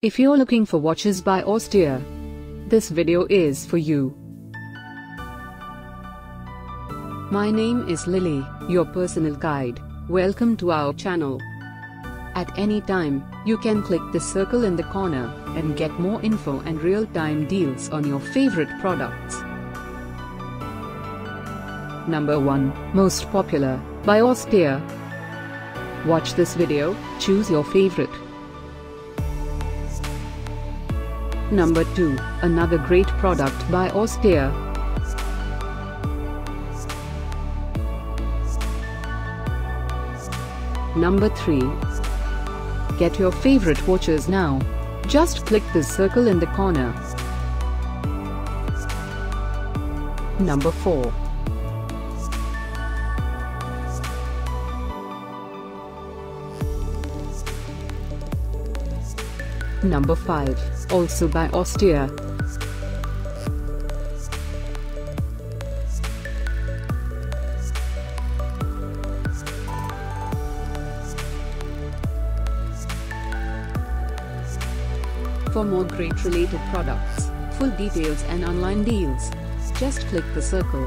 If you're looking for watches by Austere, this video is for you. My name is Lily, your personal guide. Welcome to our channel. At any time, you can click the circle in the corner and get more info and real-time deals on your favorite products. Number 1, Most Popular, by Austere. Watch this video, choose your favorite. Number 2, another great product by Austere. Number 3. Get your favorite watches now. Just click the circle in the corner. Number 4. Number 5, also by Austere. For more great related products, full details and online deals, just click the circle.